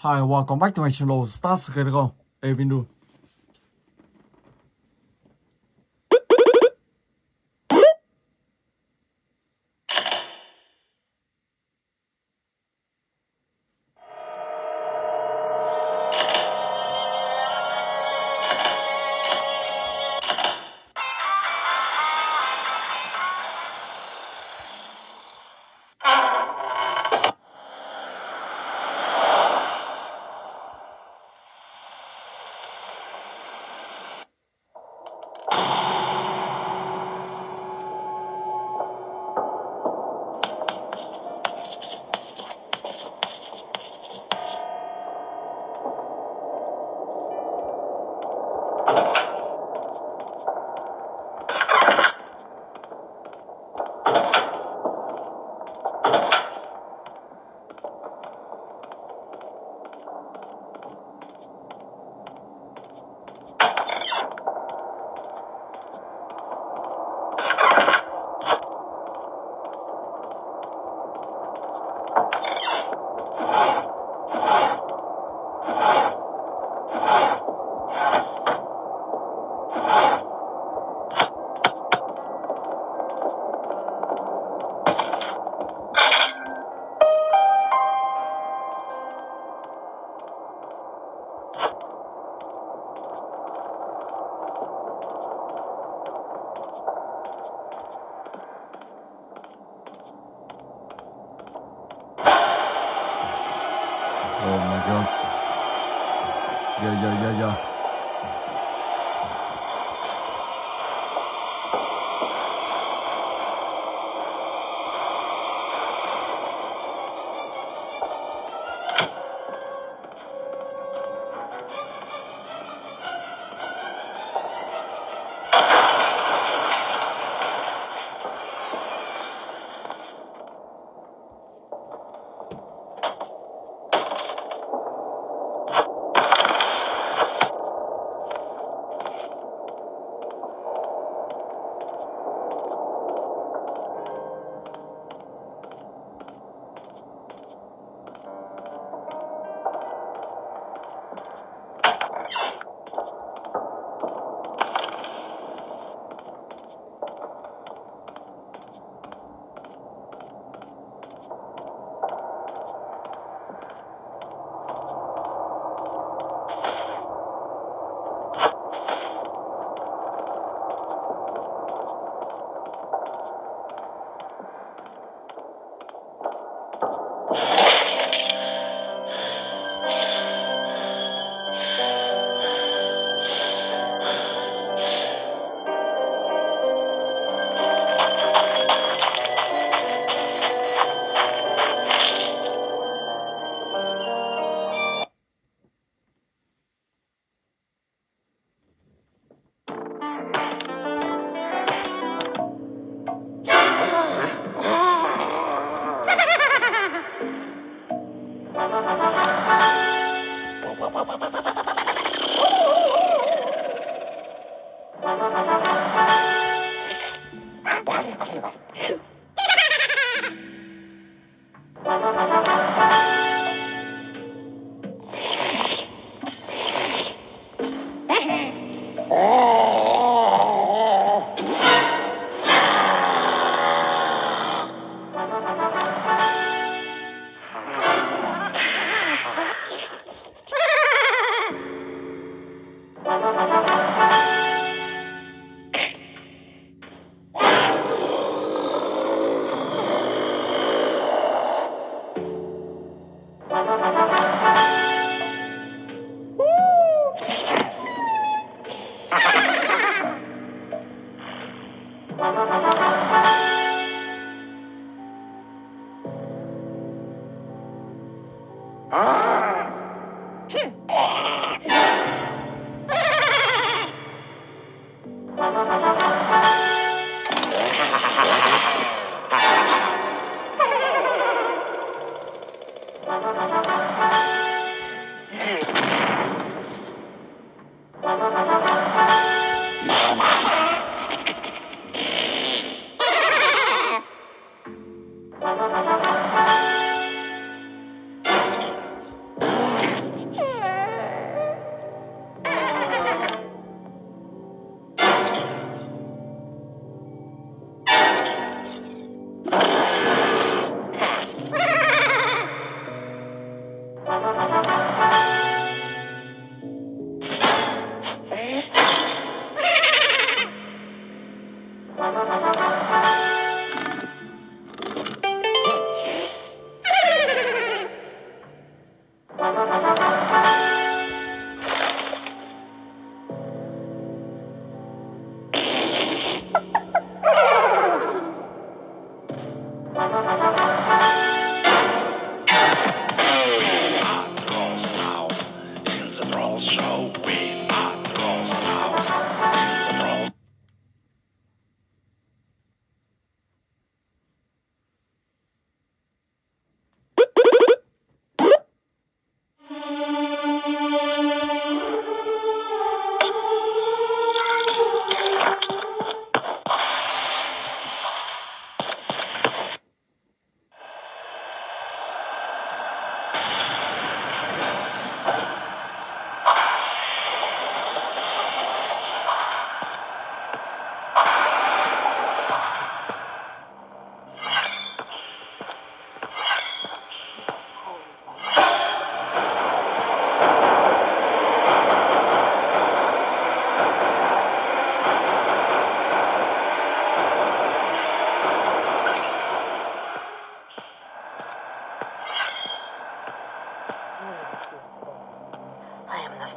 Hi, welcome back to my channel, Stars Critical, Evil Nun. Oh my gosh. Yeah.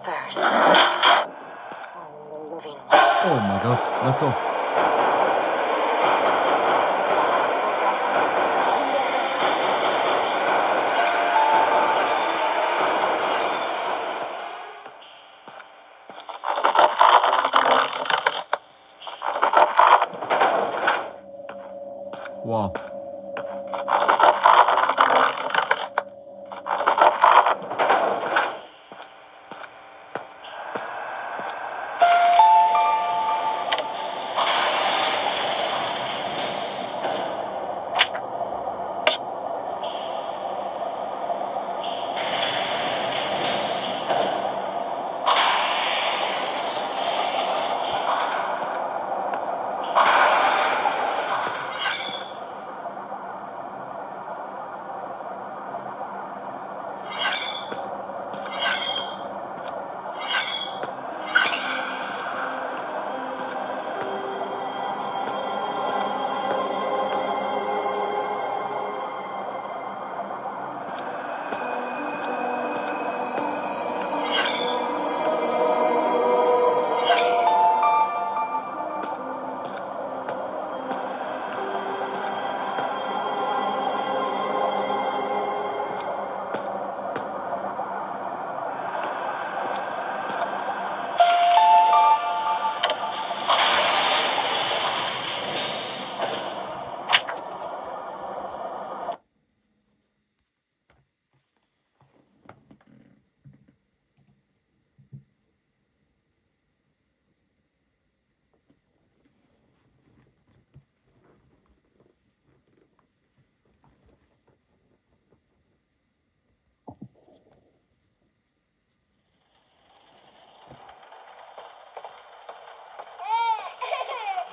first. I'm moving. Oh my gosh, let's go. Wow.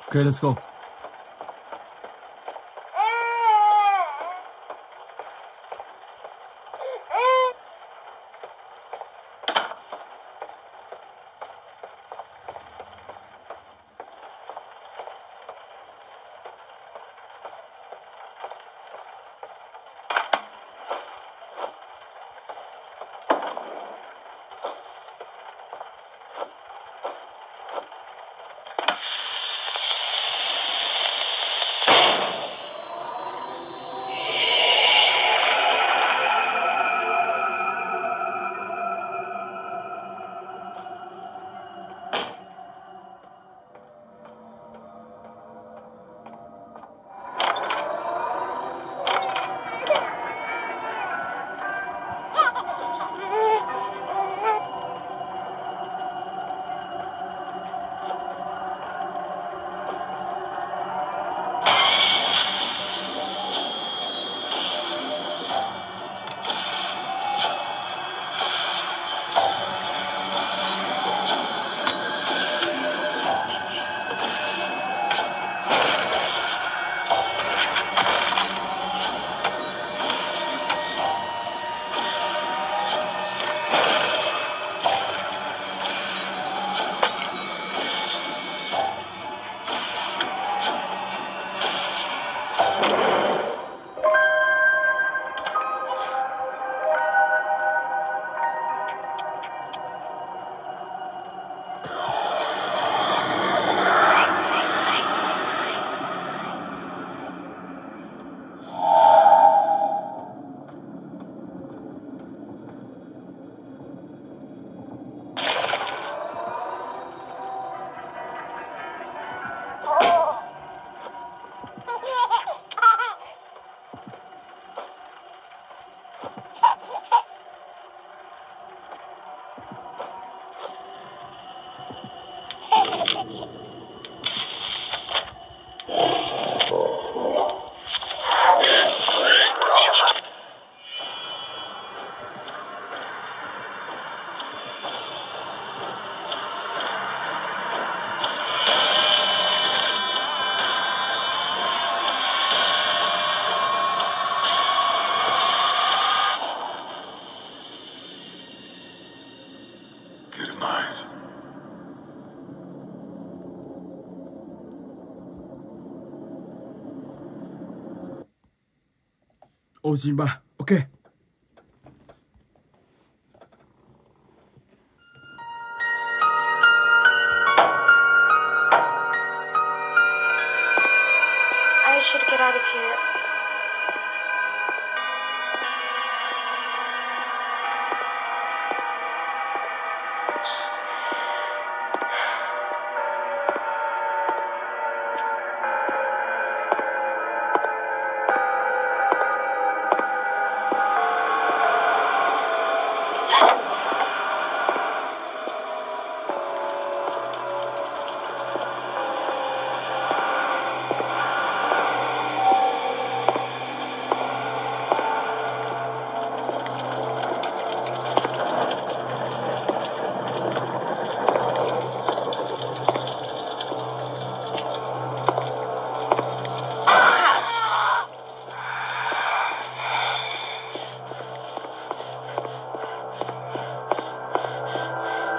Okay, let's go. Oh, Simba. Okay.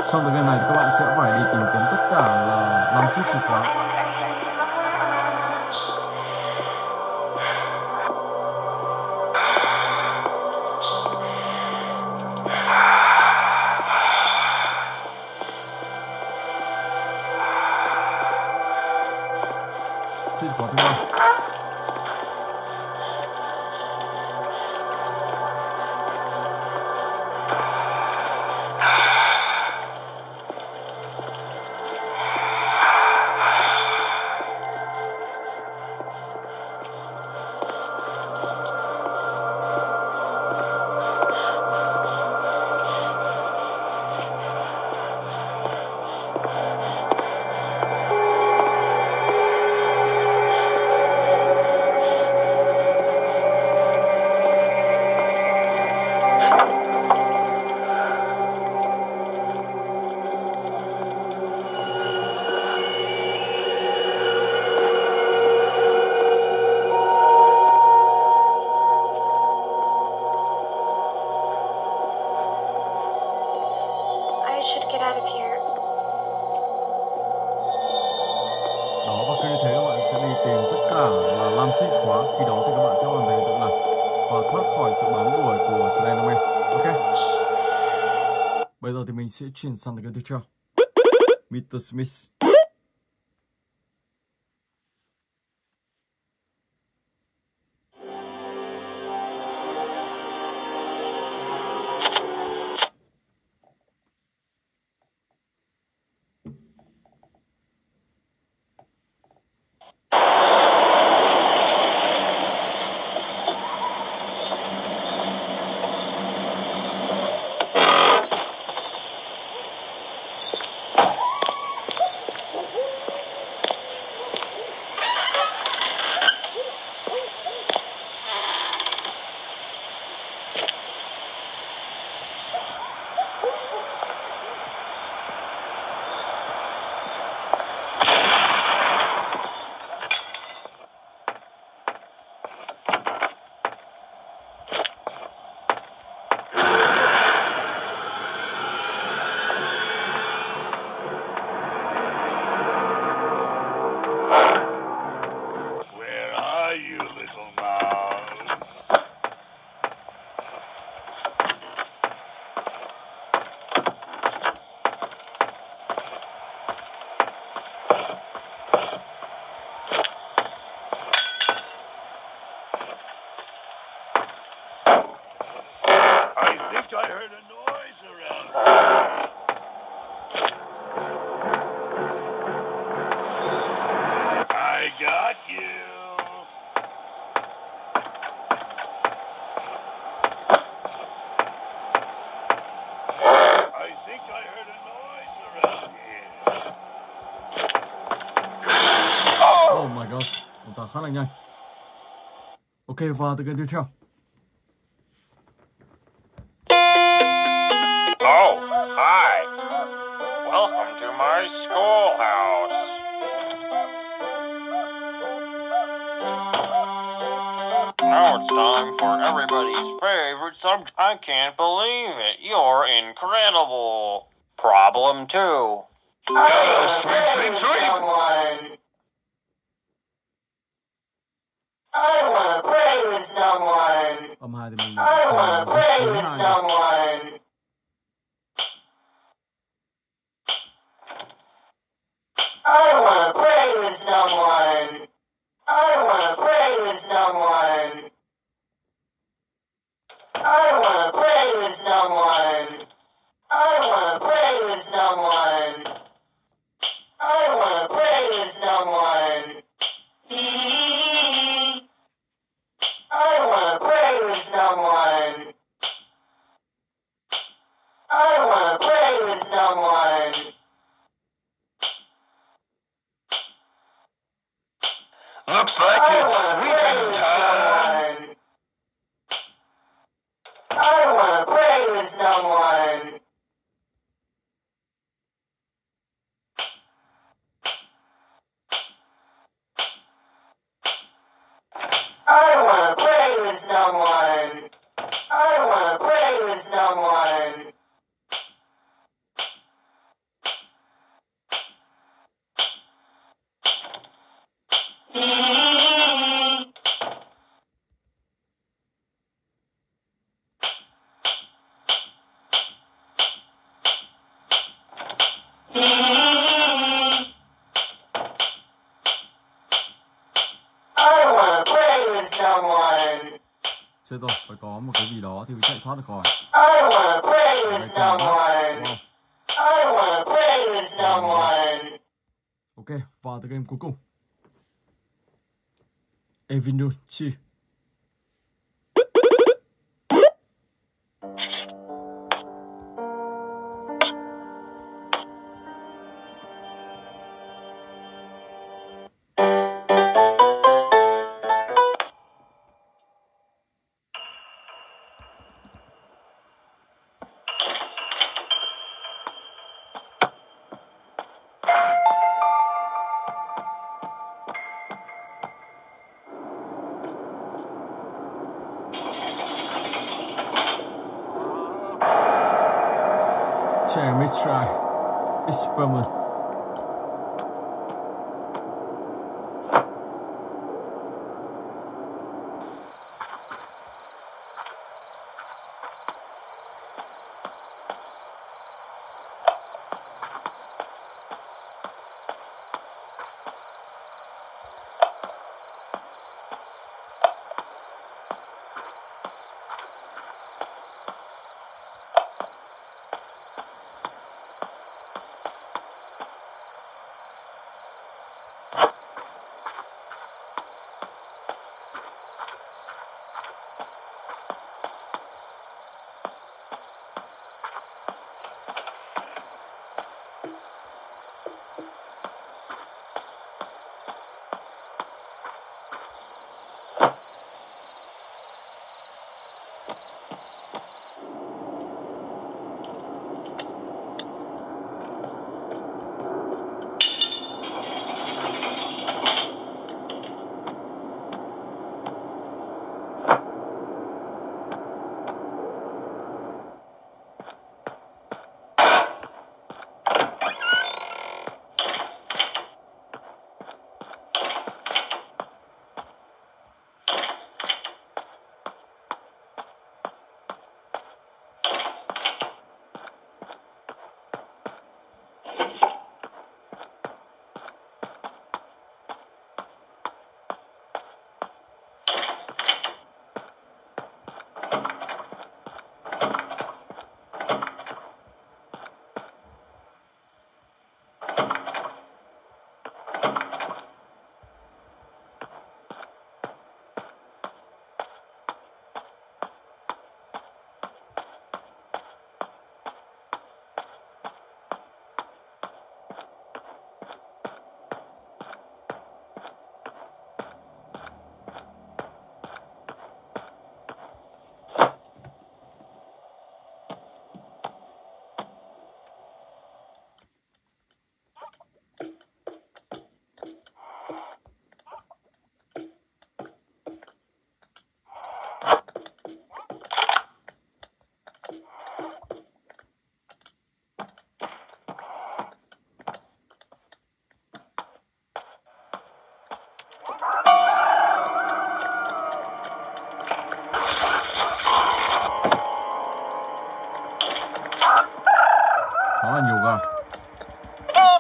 Trong tựa game này các bạn sẽ phải đi tìm kiếm tất cả là 5 chiếc chìa khóa. Chìa khóa thứ ba. Đó, và cứ như thế các bạn sẽ đi tìm tất cả là 5 chiếc khóa, khi đó thì các bạn sẽ hoàn thành tượng này và thoát khỏi sự bám đuổi của Slenderman. Ok, bây giờ thì mình sẽ chuyển sang cái tiếp theo, Mr. Smith. Khá là nhanh. Ok, và từ kênh tiếp theo. Oh, hi. Welcome to my schoolhouse. Now it's time for everybody's favorite subject. I can't believe it. You're incredible. Problem 2. Sweep, sweep, sweep. I wanna play with someone. I wanna play with someone. I wanna play with someone. I wanna play with someone. I wanna play with someone. I wanna play with someone. time. Sẽ rồi, phải có một cái gì đó thì mới chạy thoát được khỏi. Ok, vào tới game cuối cùng. Evil Nun 2. Let's try. It's Superman.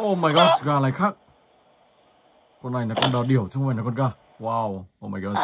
Oh my gosh, gà này khác. Con này là con đào điểu chứ không phải là con gà. Wow, oh my gosh.